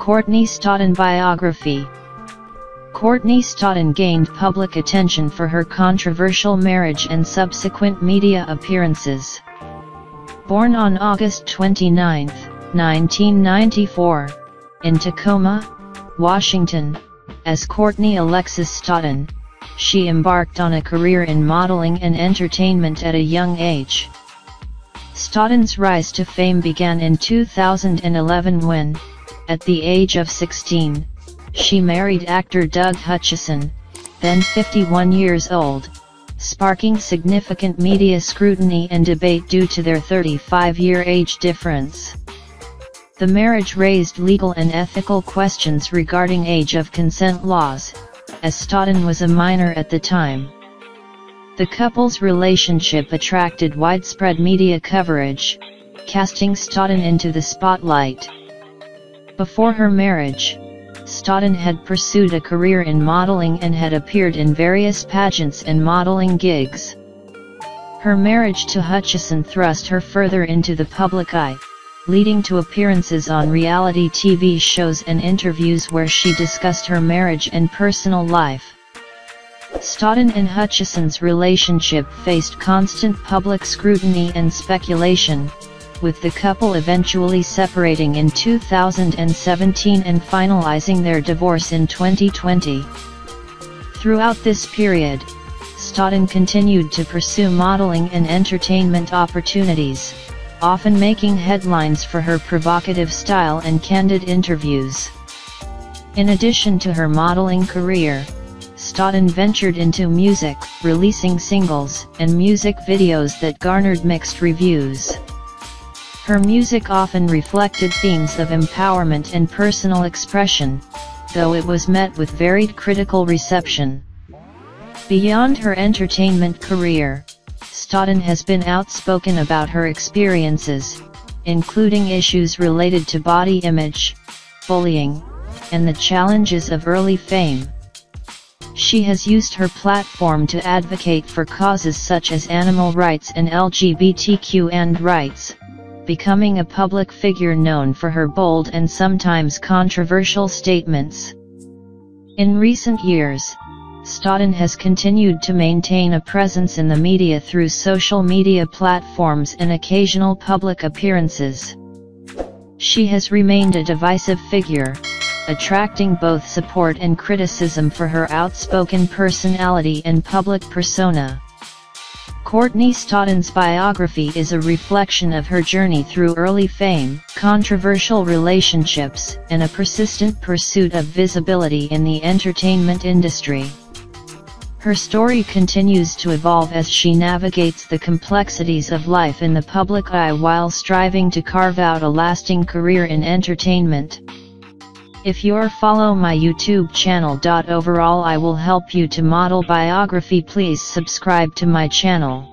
Courtney Stodden biography. Courtney Stodden gained public attention for her controversial marriage and subsequent media appearances. Born on August 29, 1994, in Tacoma, Washington, as Courtney Alexis Stodden, she embarked on a career in modeling and entertainment at a young age. Stodden's rise to fame began in 2011 when, at the age of 16, she married actor Doug Hutchison, then 51 years old, sparking significant media scrutiny and debate due to their 35-year age difference. The marriage raised legal and ethical questions regarding age of consent laws, as Stodden was a minor at the time. The couple's relationship attracted widespread media coverage, casting Stodden into the spotlight. Before her marriage, Stodden had pursued a career in modeling and had appeared in various pageants and modeling gigs. Her marriage to Hutchison thrust her further into the public eye, leading to appearances on reality TV shows and interviews where she discussed her marriage and personal life. Stodden and Hutchison's relationship faced constant public scrutiny and speculation, with the couple eventually separating in 2017 and finalizing their divorce in 2020. Throughout this period, Stodden continued to pursue modeling and entertainment opportunities, often making headlines for her provocative style and candid interviews. In addition to her modeling career, Stodden ventured into music, releasing singles and music videos that garnered mixed reviews. Her music often reflected themes of empowerment and personal expression, though it was met with varied critical reception. Beyond her entertainment career, Stodden has been outspoken about her experiences, including issues related to body image, bullying, and the challenges of early fame. She has used her platform to advocate for causes such as animal rights and LGBTQ rights, becoming a public figure known for her bold and sometimes controversial statements. In recent years, Stodden has continued to maintain a presence in the media through social media platforms and occasional public appearances. She has remained a divisive figure, attracting both support and criticism for her outspoken personality and public persona. Courtney Stodden's biography is a reflection of her journey through early fame, controversial relationships, and a persistent pursuit of visibility in the entertainment industry. Her story continues to evolve as she navigates the complexities of life in the public eye while striving to carve out a lasting career in entertainment. If you're follow my YouTube channel. Overall I will help you to model biography. Please subscribe to my channel.